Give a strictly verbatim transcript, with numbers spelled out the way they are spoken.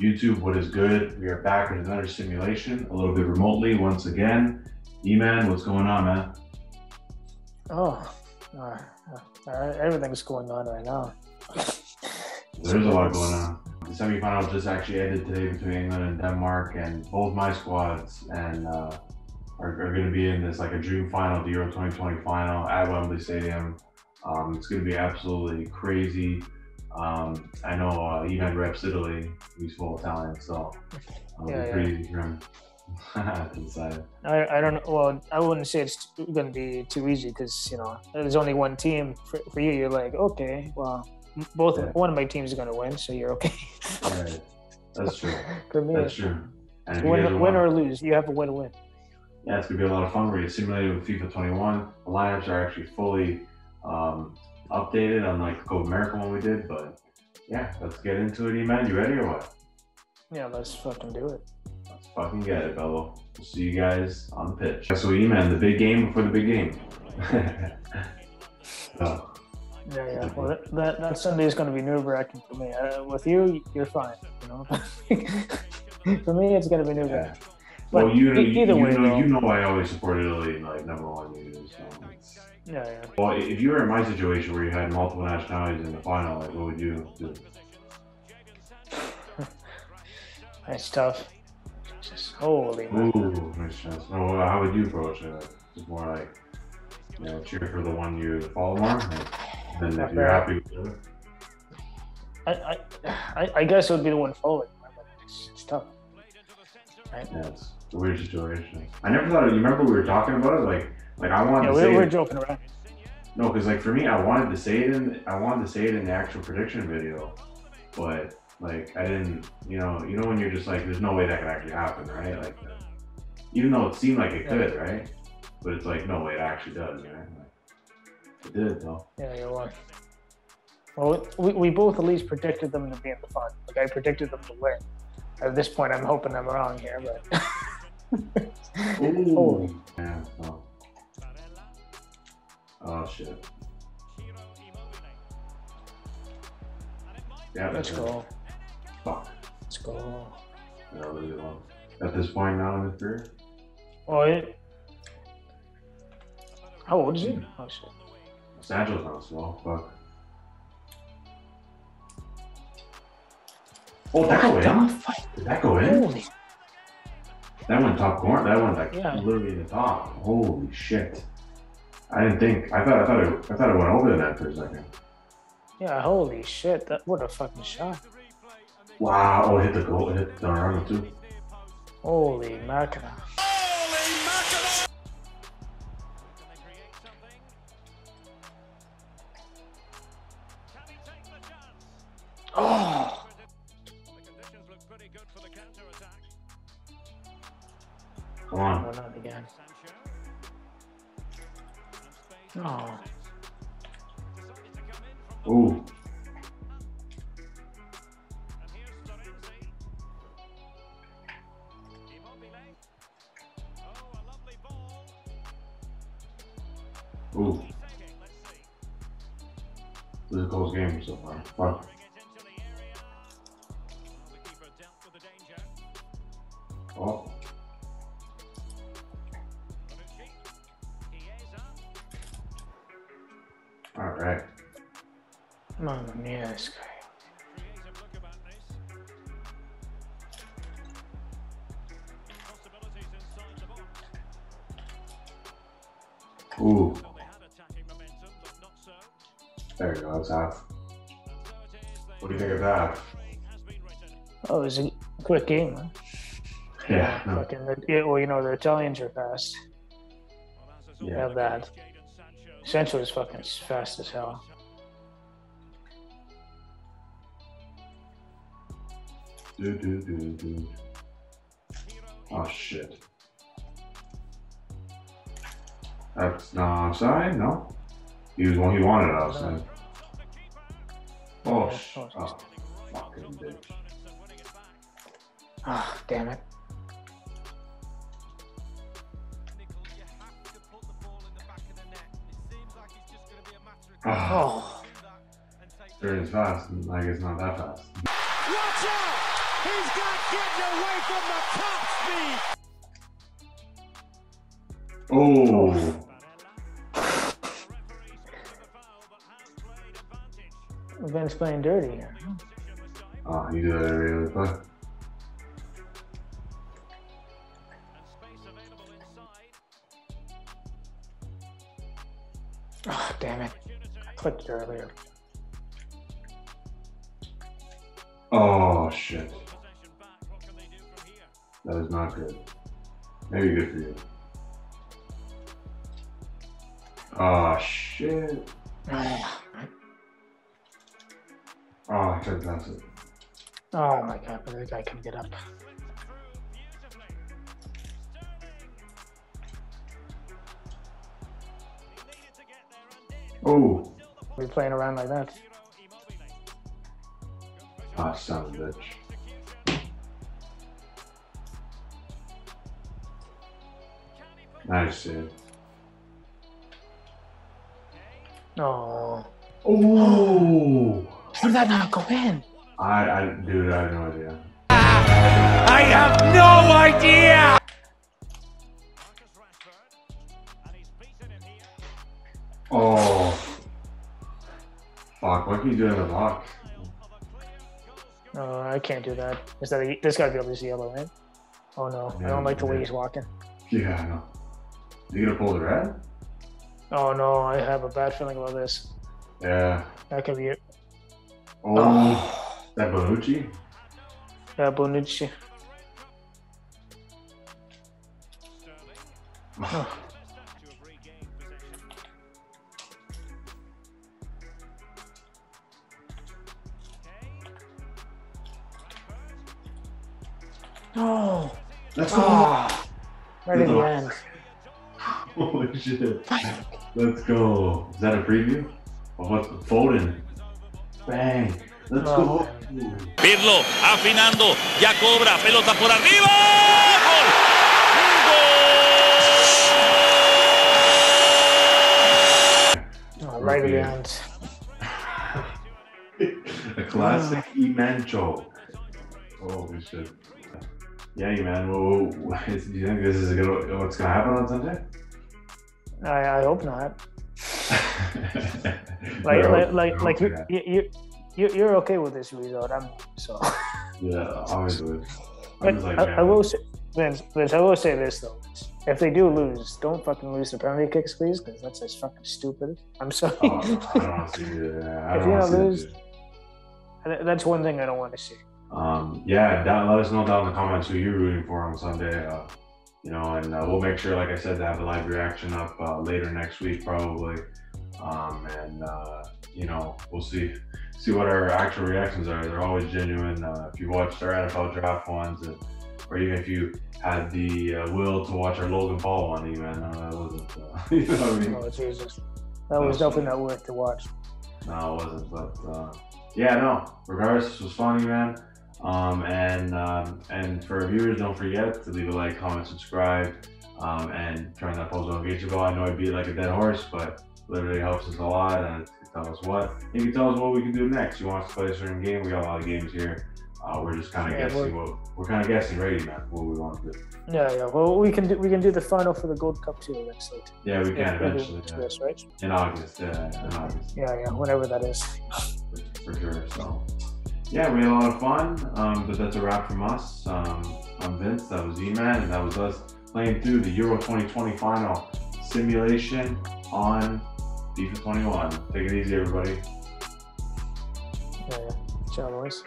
YouTube, what is good? We are back with another simulation, a little bit remotely once again. E-Man, what's going on, man? Oh, uh, uh, everything's going on right now. There's a lot going on. The semifinals just actually ended today between England and Denmark, and both my squads and uh, are, are going to be in this like a dream final, the Euro twenty twenty final at Wembley Stadium. Um, it's going to be absolutely crazy. Um, I know uh, E-Man reps Italy. He's full Italian, so it'll yeah, be crazy yeah. for him. Inside. I, I don't know. Well, I wouldn't say it's going to be too easy because, you know, there's only one team. For, for you, you're like, okay, well, both yeah. one of my teams is going to win, so you're okay. Right. That's true. For me, that's true. And win, win or lose, you have a win-win. Yeah, it's going to be a lot of fun. We're going to simulate it with FIFA twenty-one. The lineups are actually fully um, updated, unlike the Copa America one we did. But yeah, let's get into it, E-Man. You ready or what? Yeah, let's fucking do it. Let's fucking get it, fellow. We'll see you guys on the pitch. So, E-Man, the big game before the big game. So. Yeah, yeah. Well, that that Sunday is going to be nerve-wracking for me. Uh, with you, you're fine. You know, for me, it's going to be nerve-wracking. Yeah. Well, you, either you, you way, know, though, you know, I always support Italy, like number one. Either, so. Yeah, yeah. Well, if you were in my situation where you had multiple nationalities in the final, like, what would you do? That's tough. Just holy man. Ooh, nice chance. No, how would you approach it? It's more like, you know, cheer for the one you follow more, and if you're happy with it. I, I, I guess it would be the one following. It's, it's tough. Right? Yeah, it's a weird situation. I never thought. Of, you remember we were talking about it, like, like I wanted yeah, to we, say. Yeah, we were joking around. No, because like for me, I wanted to say it in, I wanted to say it in the actual prediction video, but. Like, I didn't, you know, you know when you're just like, there's no way that could actually happen, right? Like, uh, even though it seemed like it could, yeah. right? But it's like, no way, it actually does, right? Like, it did, though. Yeah, you're right. Well, we, we both at least predicted them to be in the final. Like, I predicted them to win. At this point, I'm hoping I'm wrong here, but... Ooh. Holy. Yeah, oh. oh, shit. Yeah, that's Let's it. go. Fuck. Let's go. Yeah, really long. At this point now in his career? Oh, it. How old is he? Oh, shit. It's Angelo's not slow. Fuck. Oh, that go in? Did that go in? Holy. That went top corner. That went like yeah. literally in the top. Holy shit. I didn't think. I thought, I thought, it, I thought it went over the net for a second. Yeah, holy shit. That, what a fucking shot. Wow, oh, hit the goal, hit the runner too. Holy mackerel. Holy mackerel! Oh! Come on. Oh, not again. Oh. Ooh. Ooh. This is a close game so far. Wow. Oh. All right. Mamma mia, this guy. Ooh. There you go, that's half. What do you think of that? Oh, it was a quick game, huh? Yeah. No. Fucking, well, you know, the Italians are fast. Yeah. You have that. Sancho is fucking fast as hell. Do, do, do, do. Oh, shit. That's not offside, no? He was one he wanted outside. Oh, shit. Oh, fucking bitch. Ah, oh, damn it. Oh. Sure, it's fast. Like, it's not that fast. Watch out! He's not getting away from the top speed. Oh. Vince playing dirty here. Oh, you do that every other time. Oh, damn it. I clicked it earlier. Oh, shit. That is not good. Maybe good for you. Oh, shit. Oh, I couldn't pass it. Oh, my God. But that guy can get up. Oh. We're playing around like that. Ah, oh, son of a bitch. Nice, dude. No. Oh. Oh. How did that not go in? I, I, dude, I have no idea. I have no idea! Oh. Fuck, what can you do in the box? Uh, I can't do that. Is that a, this gotta be able to see yellow, right? Oh no, yeah, I don't like the way he's walking. Yeah, I know. You gonna pull the red? Oh no, I have a bad feeling about this. Yeah. That could be it. Oh, oh. That Bonucci? That Bonucci. Oh. No! That's oh. Right in the end. Holy shit. Let's go. Is that a preview? Of what's Foden? Bang. Let's oh. go. Pirlo, afinando, ya cobra, pelota por arriba! Gol! Gol! Oh, right in the end. A classic oh. E-Man joke. Holy shit. Yeah, man. Well, do you think this is a good, what's going to happen on Sunday? I, I hope not. like, like, like, like you, you, you, you're okay with this result. I'm so. Yeah, obviously. Like, like, I, I will say, Vince, Vince, I will say this though. If they do lose, don't fucking lose the penalty kicks, please, because that's just fucking stupid. I'm sorry. Oh, I don't want to see that. If you don't lose, that that's one thing I don't want to see. Um, yeah, down, let us know down in the comments who you're rooting for on Sunday, uh, you know, and uh, we'll make sure, like I said, to have a live reaction up uh, later next week, probably. Um, and, uh, you know, we'll see see what our actual reactions are. They're always genuine. Uh, if you watched our N F L draft ones, and, or even if you had the uh, will to watch our Logan Paul one, even, uh, that wasn't, uh, you know what I mean? Oh, Jesus. That was so, definitely not worth to watch. No, it wasn't, but, uh, yeah, no, regardless, this was funny, man. Um, and um, and for viewers, don't forget to leave a like, comment, subscribe, um, and turn that post notification bell. I know it'd be like a dead horse, but literally helps us a lot. And it tells us what it can tell us what we can do next. You want us to play a certain game? We got a lot of games here. Uh, we're just kind of yeah, guessing we're, what we're kind of guessing, right, man? What we want to do. Yeah, yeah. Well, we can do we can do the final for the Gold Cup too eventually. Yeah, we can eventually. Yeah. This, right? In August, yeah, in August. Yeah, yeah, whenever that is. For, for sure. So. Yeah, we had a lot of fun, um, but that's a wrap from us. Um, I'm Vince, that was E-Man, and that was us playing through the Euro twenty twenty final simulation on FIFA twenty-one. Take it easy, everybody. Yeah, ciao, boys.